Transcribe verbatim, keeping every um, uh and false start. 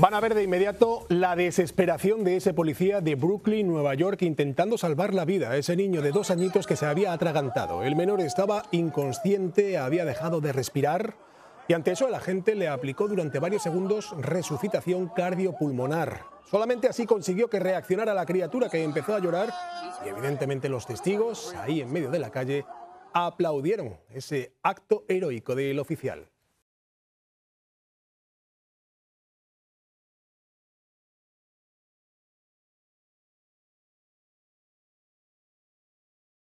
Van a ver de inmediato la desesperación de ese policía de Brooklyn, Nueva York, intentando salvar la vida a ese niño de dos añitos que se había atragantado. El menor estaba inconsciente, había dejado de respirar y ante eso el agente le aplicó durante varios segundos resucitación cardiopulmonar. Solamente así consiguió que reaccionara la criatura, que empezó a llorar, y evidentemente los testigos, ahí en medio de la calle, aplaudieron ese acto heroico del oficial.